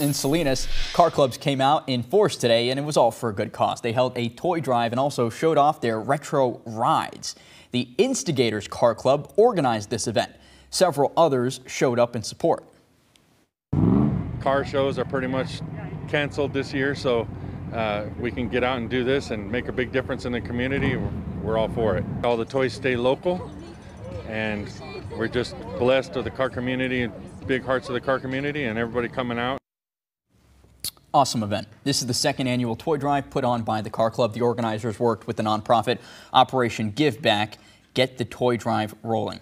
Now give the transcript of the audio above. In Salinas, car clubs came out in force today, and it was all for a good cause. They held a toy drive and also showed off their retro rides. The Instigators Car Club organized this event. Several others showed up in support. Car shows are pretty much canceled this year, so we can get out and do this and make a big difference in the community. We're all for it. All the toys stay local, and we're just blessed with the car community, big hearts of the car community, and everybody coming out. Awesome event. This is the second annual toy drive put on by the car club. The organizers worked with the nonprofit Operation Give Back. Get the toy drive rolling.